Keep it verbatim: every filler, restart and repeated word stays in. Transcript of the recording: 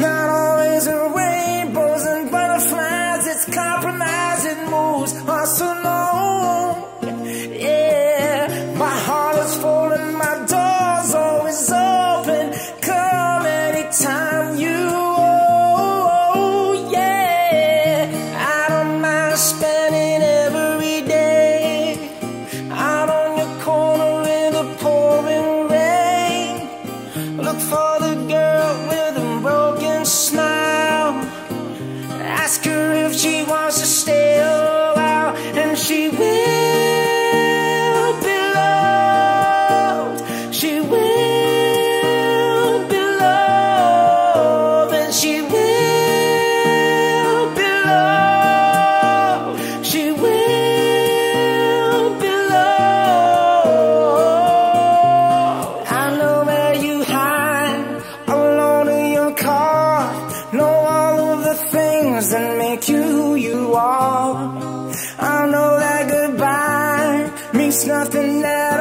not always in rainbows and butterflies. It's compromise, it moves us alone. Yeah, my heart is full and my door's always open. Come anytime you, oh, yeah. I don't mind spending every day out on your corner in the pouring rain. Look for the girl with smile, ask her if she wants to stay a while, and she will be loved, she will be loved, and she will be loved, she will be loved. I know where you hide alone in your car. Know all of the things that make you who you are. I know that goodbye means nothing else.